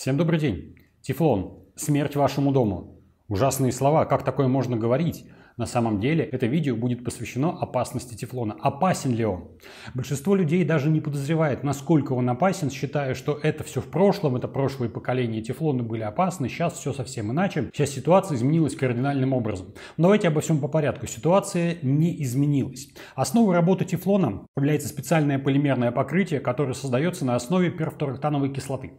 Всем добрый день. Тефлон. Смерть вашему дому. Ужасные слова. Как такое можно говорить? На самом деле, это видео будет посвящено опасности тефлона. Опасен ли он? Большинство людей даже не подозревает, насколько он опасен, считая, что это все в прошлом, это прошлые поколения тефлона были опасны, сейчас все совсем иначе, сейчас ситуация изменилась кардинальным образом. Но давайте обо всем по порядку. Ситуация не изменилась. Основой работы тефлона является специальное полимерное покрытие, которое создается на основе перфтороктановой кислоты.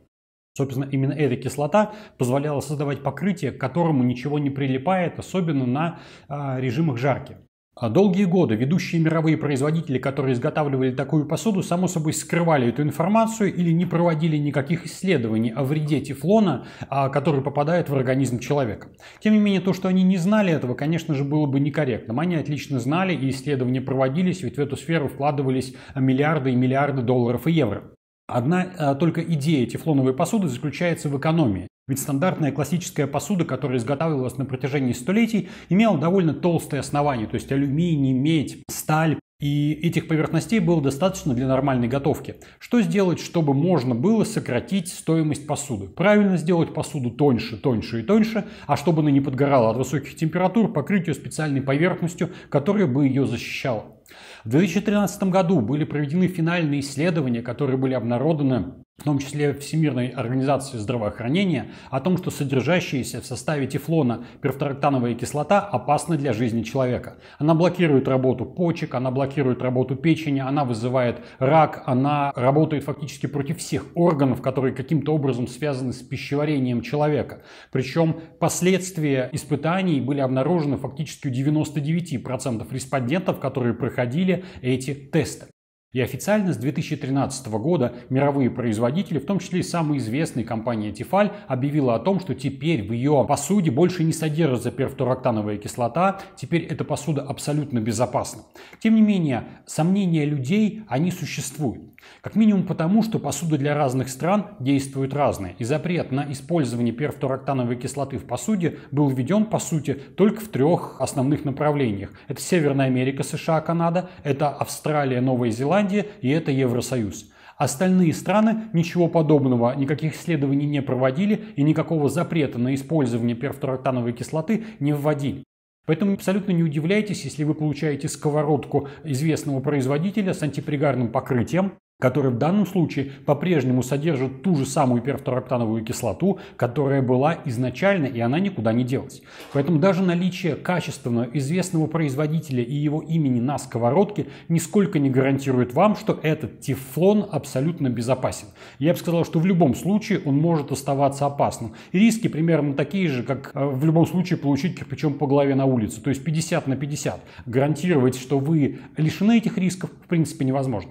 Собственно, именно эта кислота позволяла создавать покрытие, к которому ничего не прилипает, особенно на режимах жарки. Долгие годы ведущие мировые производители, которые изготавливали такую посуду, само собой скрывали эту информацию или не проводили никаких исследований о вреде тефлона, который попадает в организм человека. Тем не менее, то, что они не знали этого, конечно же, было бы некорректным. Они отлично знали, и исследования проводились, ведь в эту сферу вкладывались миллиарды и миллиарды долларов и евро. Одна только идея тефлоновой посуды заключается в экономии. Ведь стандартная классическая посуда, которая изготавливалась на протяжении столетий, имела довольно толстое основание, то есть алюминий, медь, сталь. И этих поверхностей было достаточно для нормальной готовки. Что сделать, чтобы можно было сократить стоимость посуды? Правильно сделать посуду тоньше, тоньше и тоньше, а чтобы она не подгорала от высоких температур, покрыть ее специальной поверхностью, которая бы ее защищала. В 2013 году были проведены финальные исследования, которые были обнародованы в том числе Всемирной организации здравоохранения, о том, что содержащаяся в составе тефлона перфторактановая кислота опасна для жизни человека. Она блокирует работу почек, она блокирует работу печени, она вызывает рак, она работает фактически против всех органов, которые каким-то образом связаны с пищеварением человека. Причем последствия испытаний были обнаружены фактически у 99% респондентов, которые проходили эти тесты. И официально с 2013 года мировые производители, в том числе и самая известная компания Tefal, объявила о том, что теперь в ее посуде больше не содержится перфторактановая кислота, теперь эта посуда абсолютно безопасна. Тем не менее, сомнения людей, они существуют. Как минимум потому, что посуда для разных стран действует разная. И запрет на использование перфторактановой кислоты в посуде был введен, по сути, только в трех основных направлениях. Это Северная Америка, США, Канада, это Австралия, Новая Зеландия и это Евросоюз. Остальные страны ничего подобного, никаких исследований не проводили и никакого запрета на использование перфторактановой кислоты не вводили. Поэтому абсолютно не удивляйтесь, если вы получаете сковородку известного производителя с антипригарным покрытием, который в данном случае по-прежнему содержит ту же самую перфторактановую кислоту, которая была изначально, и она никуда не делась. Поэтому даже наличие качественного, известного производителя и его имени на сковородке нисколько не гарантирует вам, что этот тефлон абсолютно безопасен. Я бы сказал, что в любом случае он может оставаться опасным. И риски примерно такие же, как в любом случае получить кирпичом по голове на улице, то есть 50 на 50. Гарантировать, что вы лишены этих рисков, в принципе, невозможно.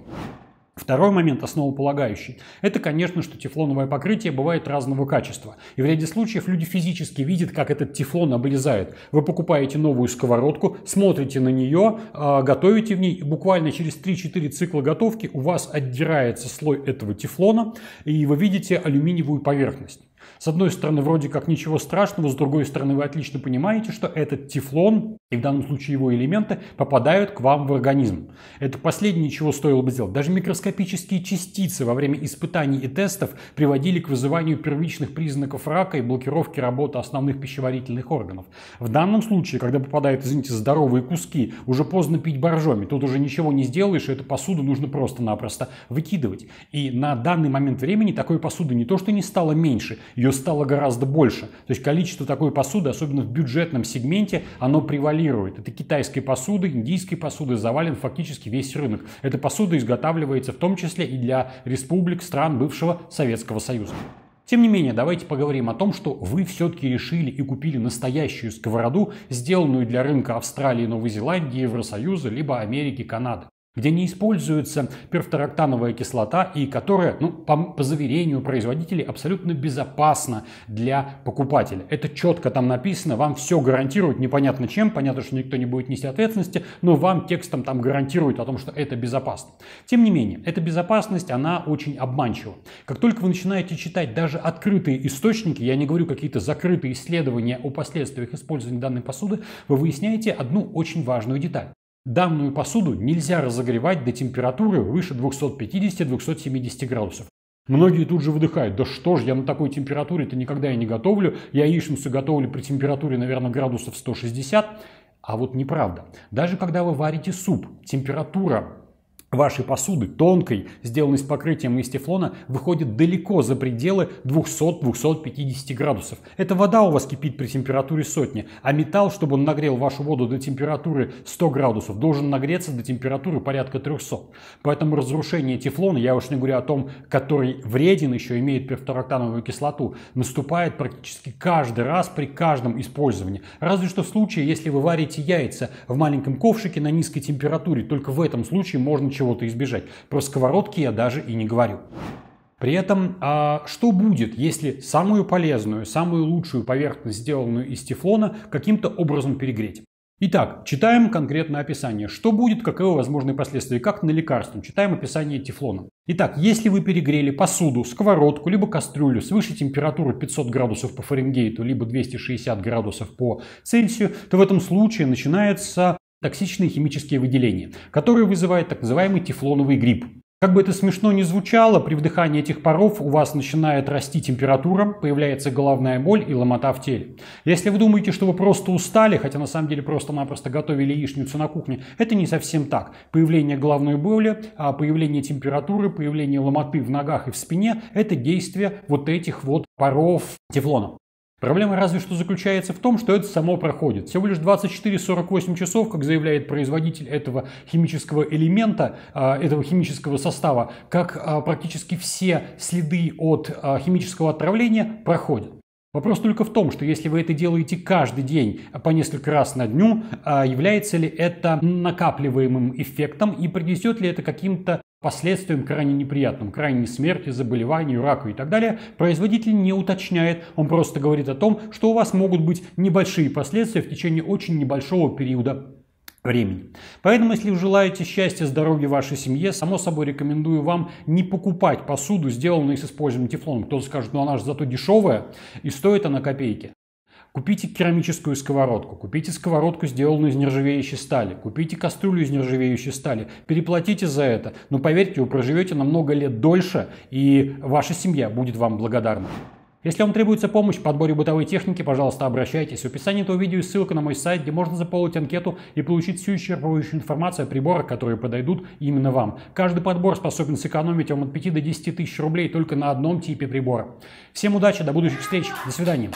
Второй момент, основополагающий, это, конечно, что тефлоновое покрытие бывает разного качества. И в ряде случаев люди физически видят, как этот тефлон облезает. Вы покупаете новую сковородку, смотрите на нее, готовите в ней, и буквально через 3-4 цикла готовки у вас отдирается слой этого тефлона, и вы видите алюминиевую поверхность. С одной стороны, вроде как ничего страшного, с другой стороны, вы отлично понимаете, что этот тефлон, и в данном случае его элементы, попадают к вам в организм. Это последнее, чего стоило бы сделать. Даже микроскопические частицы во время испытаний и тестов приводили к вызыванию первичных признаков рака и блокировки работы основных пищеварительных органов. В данном случае, когда попадают, извините, здоровые куски, уже поздно пить боржоми, тут уже ничего не сделаешь, и эту посуду нужно просто-напросто выкидывать. И на данный момент времени такой посуды не то что не стало меньше, ее стало гораздо больше. То есть количество такой посуды, особенно в бюджетном сегменте, оно превалирует. Это китайской посуды, индийской посуды завален фактически весь рынок. Эта посуда изготавливается в том числе и для республик стран бывшего Советского Союза. Тем не менее, давайте поговорим о том, что вы все-таки решили и купили настоящую сковороду, сделанную для рынка Австралии, Новой Зеландии, Евросоюза, либо Америки, Канады, где не используется перфторактановая кислота и которая, по заверению производителей, абсолютно безопасна для покупателя. Это четко там написано, вам все гарантируют, непонятно чем, понятно, что никто не будет нести ответственности, но вам текстом там гарантируют о том, что это безопасно. Тем не менее, эта безопасность, она очень обманчива. Как только вы начинаете читать даже открытые источники, я не говорю какие-то закрытые исследования о последствиях использования данной посуды, вы выясняете одну очень важную деталь. Данную посуду нельзя разогревать до температуры выше 250-270 градусов. Многие тут же выдыхают: да что ж, я на такой температуре-то никогда и не готовлю, я яичницу готовлю при температуре, наверное, градусов 160. А вот неправда. Даже когда вы варите суп, температура вашей посуды, тонкой, сделанной с покрытием из тефлона, выходит далеко за пределы 200-250 градусов. Это вода у вас кипит при температуре сотни, а металл, чтобы он нагрел вашу воду до температуры 100 градусов, должен нагреться до температуры порядка 300. Поэтому разрушение тефлона, я уж не говорю о том, который вреден, еще имеет перфтороктановую кислоту, наступает практически каждый раз при каждом использовании. Разве что в случае, если вы варите яйца в маленьком ковшике на низкой температуре, только в этом случае можно чего-то избежать. Про сковородки я даже и не говорю. При этом, что будет, если самую полезную, самую лучшую поверхность, сделанную из тефлона, каким-то образом перегреть? Итак, читаем конкретное описание. Что будет, каковы возможные последствия, как на лекарство. Читаем описание тефлона. Итак, если вы перегрели посуду, сковородку, либо кастрюлю свыше температуры 500 градусов по Фаренгейту, либо 260 градусов по Цельсию, то в этом случае начинается токсичные химические выделения, которые вызывают так называемый тефлоновый грипп. Как бы это смешно ни звучало, при вдыхании этих паров у вас начинает расти температура, появляется головная боль и ломота в теле. Если вы думаете, что вы просто устали, хотя на самом деле просто-напросто готовили яичницу на кухне, это не совсем так. Появление головной боли, появление температуры, появление ломоты в ногах и в спине – это действие вот этих вот паров тефлона. Проблема разве что заключается в том, что это само проходит. Всего лишь 24-48 часов, как заявляет производитель этого химического элемента, этого химического состава, как практически все следы от химического отравления проходят. Вопрос только в том, что если вы это делаете каждый день по несколько раз на дню, является ли это накапливаемым эффектом и принесет ли это каким-то последствиям крайне неприятным, крайней смерти, заболеванию, раку и так далее, производитель не уточняет, он просто говорит о том, что у вас могут быть небольшие последствия в течение очень небольшого периода времени. Поэтому, если вы желаете счастья, здоровья вашей семье, само собой рекомендую вам не покупать посуду, сделанную с использованием тефлона. Кто-то скажет: ну она же зато дешевая и стоит она копейки. Купите керамическую сковородку, купите сковородку, сделанную из нержавеющей стали, купите кастрюлю из нержавеющей стали, переплатите за это, но поверьте, вы проживете намного лет дольше, и ваша семья будет вам благодарна. Если вам требуется помощь в подборе бытовой техники, пожалуйста, обращайтесь. В описании этого видео ссылка на мой сайт, где можно заполнить анкету и получить всю исчерпывающую информацию о приборах, которые подойдут именно вам. Каждый подбор способен сэкономить вам от 5 до 10 тысяч рублей только на одном типе прибора. Всем удачи, до будущих встреч, до свидания.